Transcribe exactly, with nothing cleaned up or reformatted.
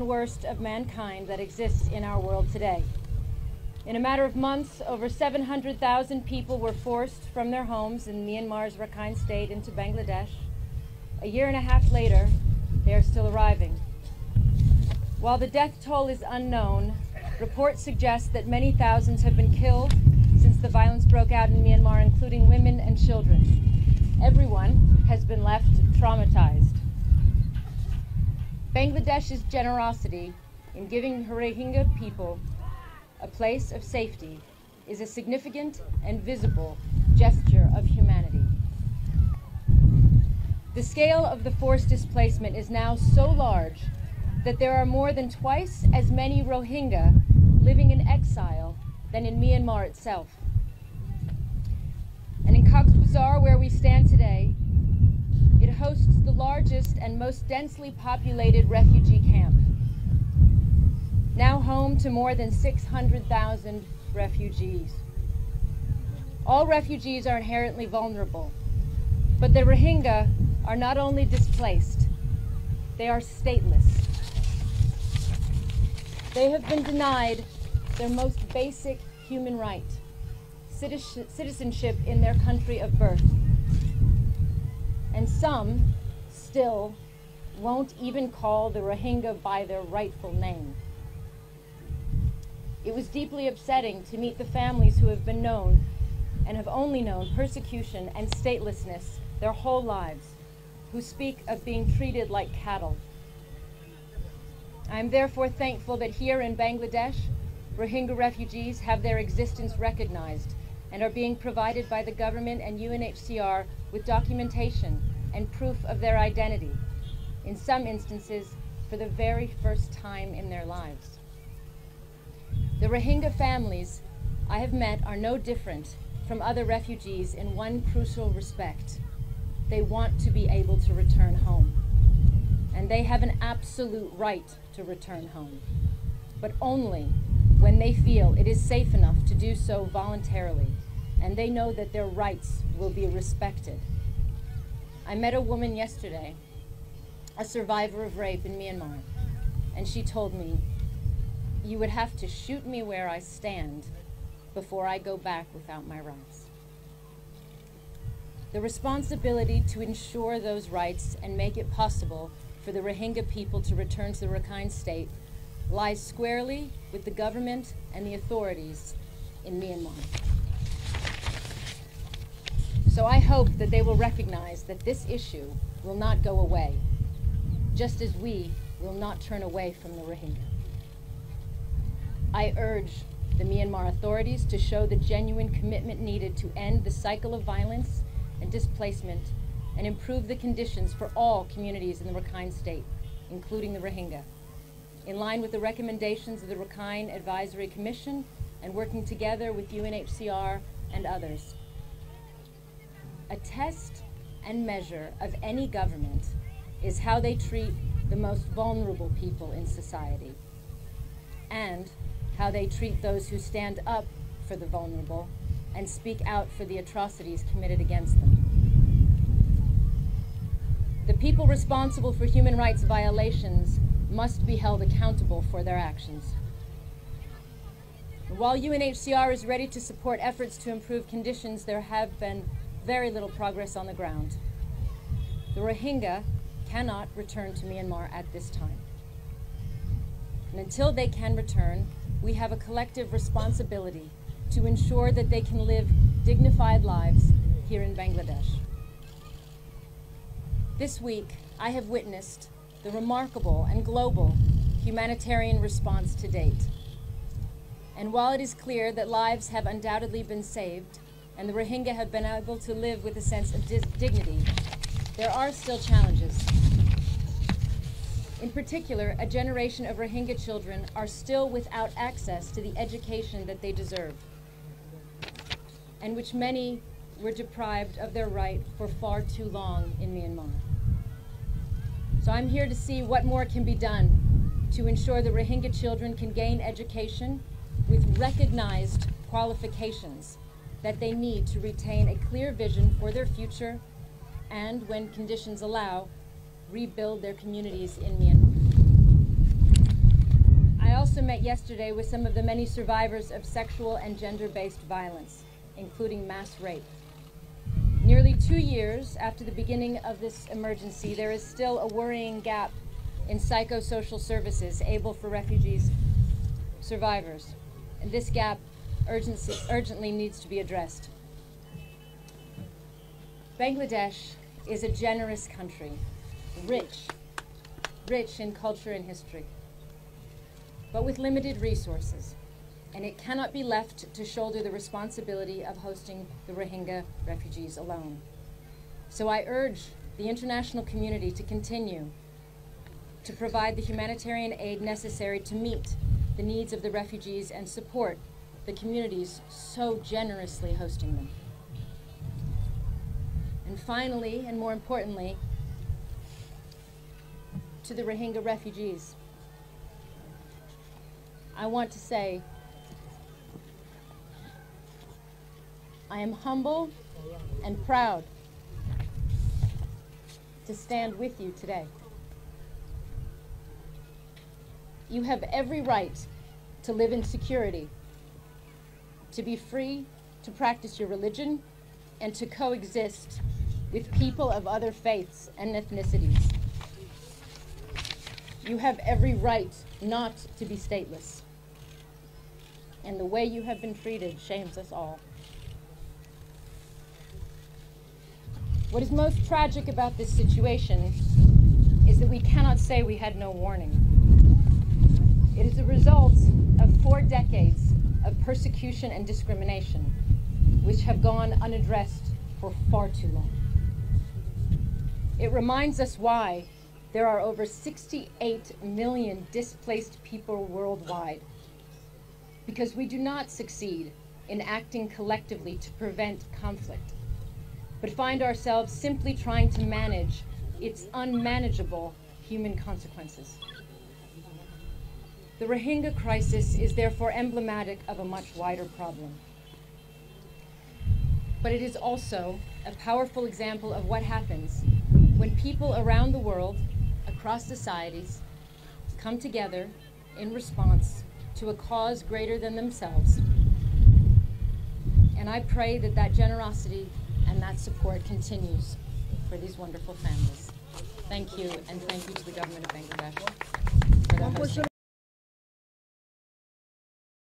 and worst of mankind that exists in our world today. In a matter of months, over seven hundred thousand people were forced from their homes in Myanmar's Rakhine State into Bangladesh. A year and a half later, they are still arriving. While the death toll is unknown, reports suggest that many thousands have been killed since the violence broke out in Myanmar, including women and children. Everyone has been left traumatized. Bangladesh's generosity in giving Rohingya people a place of safety is a significant and visible gesture of humanity. The scale of the forced displacement is now so large that there are more than twice as many Rohingya living in exile than in Myanmar itself. And in Cox's Bazar, where we stand today, it hosts the largest and most densely populated refugee camp, now home to more than six hundred thousand refugees. All refugees are inherently vulnerable, but the Rohingya are not only displaced, they are stateless. They have been denied their most basic human right, citizenship in their country of birth. And some still won't even call the Rohingya by their rightful name. It was deeply upsetting to meet the families who have been known and have only known persecution and statelessness their whole lives, who speak of being treated like cattle. I am therefore thankful that here in Bangladesh, Rohingya refugees have their existence recognized and are being provided by the government and U N H C R with documentation and proof of their identity, in some instances for the very first time in their lives. The Rohingya families I have met are no different from other refugees in one crucial respect. They want to be able to return home. And they have an absolute right to return home, but only when they feel it is safe enough to do so voluntarily, and they know that their rights will be respected. I met a woman yesterday, a survivor of rape in Myanmar, and she told me, "You would have to shoot me where I stand before I go back without my rights." The responsibility to ensure those rights and make it possible for the Rohingya people to return to the Rakhine State lies squarely with the government and the authorities in Myanmar. So I hope that they will recognize that this issue will not go away, just as we will not turn away from the Rohingya. I urge the Myanmar authorities to show the genuine commitment needed to end the cycle of violence and displacement and improve the conditions for all communities in the Rakhine State, including the Rohingya, in line with the recommendations of the Rakhine Advisory Commission and working together with U N H C R and others. A test and measure of any government is how they treat the most vulnerable people in society and how they treat those who stand up for the vulnerable and speak out for the atrocities committed against them. The people responsible for human rights violations must be held accountable for their actions. While U N H C R is ready to support efforts to improve conditions, there have been very little progress on the ground. The Rohingya cannot return to Myanmar at this time. And until they can return, we have a collective responsibility to ensure that they can live dignified lives here in Bangladesh. This week, I have witnessed the remarkable and global humanitarian response to date. And while it is clear that lives have undoubtedly been saved and the Rohingya have been able to live with a sense of dignity, there are still challenges. In particular, a generation of Rohingya children are still without access to the education that they deserve, and which many were deprived of their right for far too long in Myanmar. So I'm here to see what more can be done to ensure the Rohingya children can gain education with recognized qualifications that they need to retain a clear vision for their future and, when conditions allow, rebuild their communities in Myanmar. met yesterday with some of the many survivors of sexual and gender-based violence, including mass rape. Nearly two years after the beginning of this emergency, there is still a worrying gap in psychosocial services able for refugees survivors. And this gap urgency, urgently needs to be addressed. Bangladesh is a generous country, rich, rich in culture and history, but with limited resources, and it cannot be left to shoulder the responsibility of hosting the Rohingya refugees alone. So I urge the international community to continue to provide the humanitarian aid necessary to meet the needs of the refugees and support the communities so generously hosting them. And finally, and more importantly, to the Rohingya refugees, I want to say, I am humble and proud to stand with you today. You have every right to live in security, to be free, to practice your religion, and to coexist with people of other faiths and ethnicities. You have every right not to be stateless. And the way you have been treated shames us all. What is most tragic about this situation is that we cannot say we had no warning. It is a result of four decades of persecution and discrimination, which have gone unaddressed for far too long. It reminds us why there are over sixty-eight million displaced people worldwide, because we do not succeed in acting collectively to prevent conflict, but find ourselves simply trying to manage its unmanageable human consequences. The Rohingya crisis is therefore emblematic of a much wider problem. But it is also a powerful example of what happens when people around the world, across societies, come together in response to a cause greater than themselves. And I pray that that generosity and that support continues for these wonderful families. Thank you, and thank you to the government of Bangladesh for their hosting.